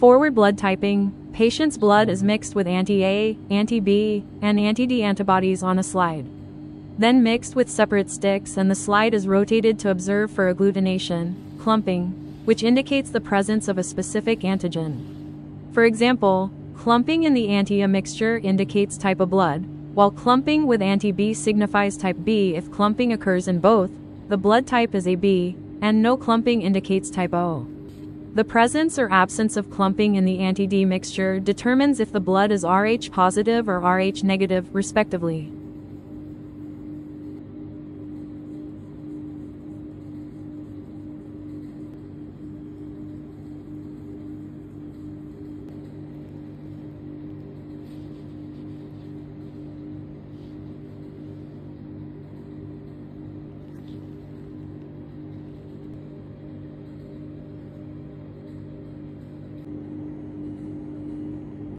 Forward blood typing. Patient's blood is mixed with anti-A, anti-B, and anti-D antibodies on a slide, then mixed with separate sticks, and the slide is rotated to observe for agglutination, clumping, which indicates the presence of a specific antigen. For example, clumping in the anti-A mixture indicates type A blood, while clumping with anti-B signifies type B. If clumping occurs in both, the blood type is AB, and no clumping indicates type O. The presence or absence of clumping in the anti-D mixture determines if the blood is Rh-positive or Rh-negative, respectively.